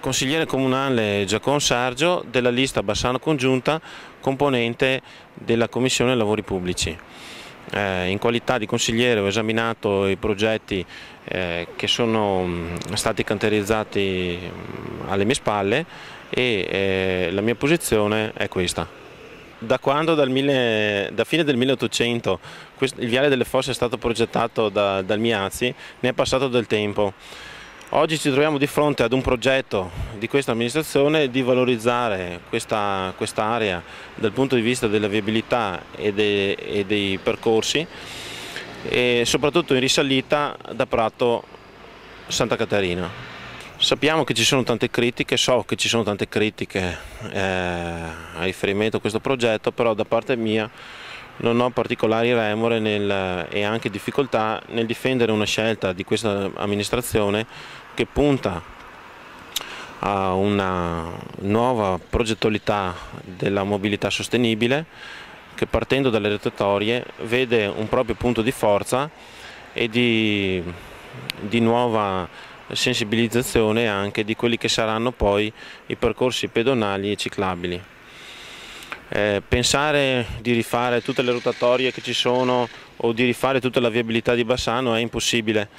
Consigliere comunale Giacon Sergio della lista Bassano Congiunta, componente della Commissione Lavori Pubblici. In qualità di consigliere ho esaminato i progetti che sono stati canterizzati alle mie spalle e la mia posizione è questa. Da quando? Da fine del 1800 il Viale delle Fosse è stato progettato dal Miazzi, ne è passato del tempo. Oggi ci troviamo di fronte ad un progetto di questa amministrazione di valorizzare quest'area dal punto di vista della viabilità e dei percorsi, e soprattutto in risalita da Prato-Santa Caterina. Sappiamo che ci sono tante critiche, so che ci sono tante critiche a riferimento a questo progetto, però da parte mia non ho particolari remore e anche difficoltà nel difendere una scelta di questa amministrazione che punta a una nuova progettualità della mobilità sostenibile, che partendo dalle rotatorie vede un proprio punto di forza e di nuova sensibilizzazione anche di quelli che saranno poi i percorsi pedonali e ciclabili. Pensare di rifare tutte le rotatorie che ci sono o di rifare tutta la viabilità di Bassano è impossibile,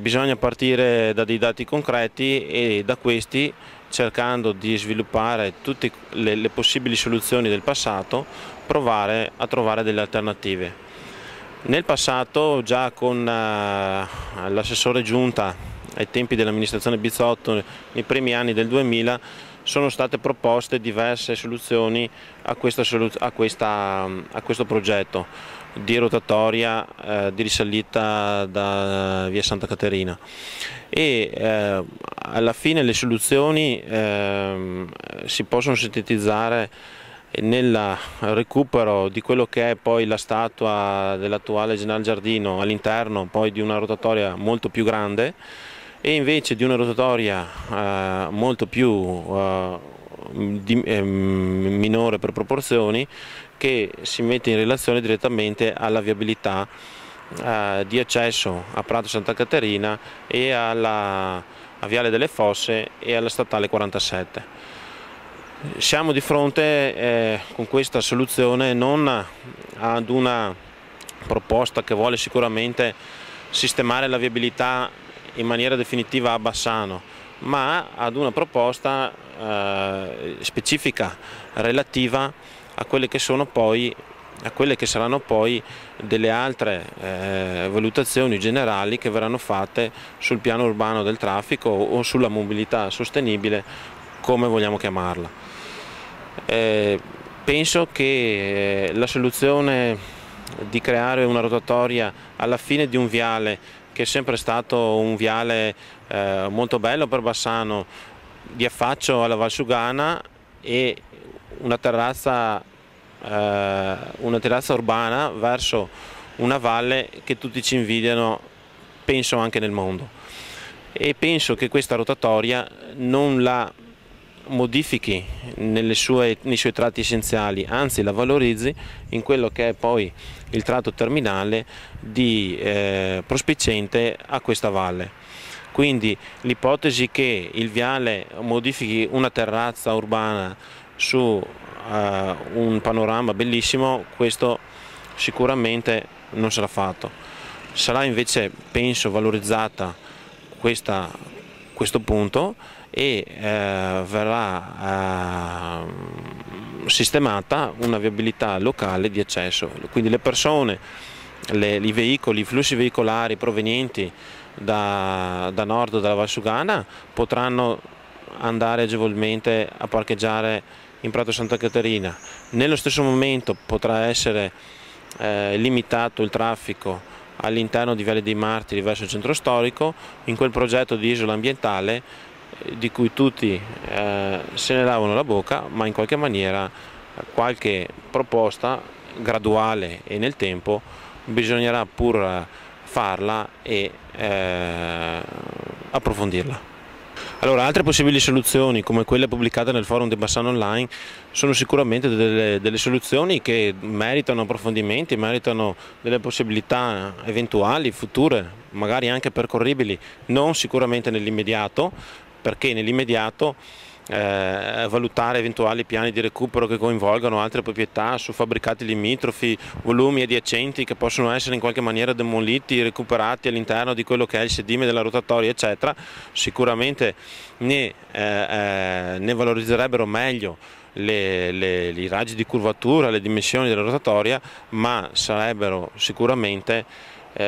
bisogna partire da dei dati concreti e da questi, cercando di sviluppare tutte le possibili soluzioni del passato, provare a trovare delle alternative. Nel passato già con l'assessore Giunta ai tempi dell'amministrazione Bizzotto nei primi anni del 2000 sono state proposte diverse soluzioni a questo progetto di rotatoria di risalita da via Santa Caterina, e alla fine le soluzioni si possono sintetizzare nel recupero di quello che è poi la statua dell'attuale General Giardino all'interno poi di una rotatoria molto più grande, e invece di una rotatoria molto più minore per proporzioni, che si mette in relazione direttamente alla viabilità di accesso a Prato-Santa Caterina e a Viale delle Fosse e alla Statale 47. Siamo di fronte con questa soluzione non ad una proposta che vuole sicuramente sistemare la viabilità in maniera definitiva a Bassano, ma ad una proposta specifica relativa a quelle che sono poi, a quelle che saranno poi delle altre valutazioni generali che verranno fatte sul piano urbano del traffico o sulla mobilità sostenibile, come vogliamo chiamarla. Penso che la soluzione di creare una rotatoria alla fine di un viale che è sempre stato un viale molto bello per Bassano, di affaccio alla Valsugana, e una terrazza urbana verso una valle che tutti ci invidiano, penso anche nel mondo. E penso che questa rotatoria non la modifichi nei suoi tratti essenziali, anzi la valorizzi in quello che è poi il tratto terminale di prospiciente a questa valle. Quindi l'ipotesi che il viale modifichi una terrazza urbana su un panorama bellissimo, questo sicuramente non sarà fatto. Sarà invece, penso, valorizzata questo punto e verrà sistemata una viabilità locale di accesso, quindi le persone, i veicoli, i flussi veicolari provenienti da nord dalla Valsugana potranno andare agevolmente a parcheggiare in Prato-Santa Caterina. Nello stesso momento potrà essere limitato il traffico all'interno di Viale dei Martiri verso il centro storico, in quel progetto di isola ambientale di cui tutti se ne lavano la bocca, ma in qualche maniera qualche proposta graduale e nel tempo bisognerà pur farla e approfondirla. Allora, altre possibili soluzioni, come quelle pubblicate nel forum di Bassano Online, sono sicuramente delle soluzioni che meritano approfondimenti, meritano delle possibilità eventuali, future, magari anche percorribili, non sicuramente nell'immediato, perché nell'immediato valutare eventuali piani di recupero che coinvolgano altre proprietà su fabbricati limitrofi, volumi adiacenti che possono essere in qualche maniera demoliti, recuperati all'interno di quello che è il sedime della rotatoria eccetera, sicuramente ne valorizzerebbero meglio i raggi di curvatura, le dimensioni della rotatoria, ma sarebbero sicuramente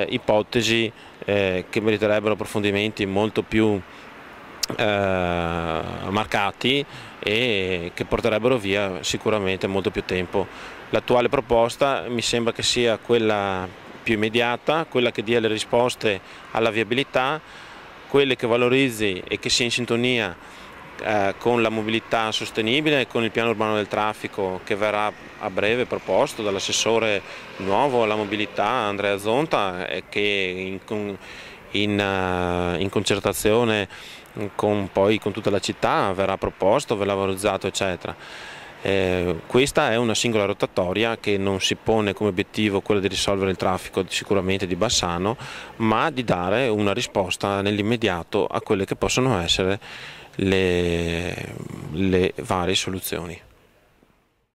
ipotesi che meriterebbero approfondimenti molto più marcati e che porterebbero via sicuramente molto più tempo. L'attuale proposta mi sembra che sia quella più immediata, quella che dia le risposte alla viabilità, quelle che valorizzi e che sia in sintonia con la mobilità sostenibile e con il piano urbano del traffico che verrà a breve proposto dall'assessore nuovo alla mobilità Andrea Zonta, che in concertazione con tutta la città verrà proposto, verrà valorizzato eccetera. Questa è una singola rotatoria che non si pone come obiettivo quello di risolvere il traffico sicuramente di Bassano, ma di dare una risposta nell'immediato a quelle che possono essere le varie soluzioni.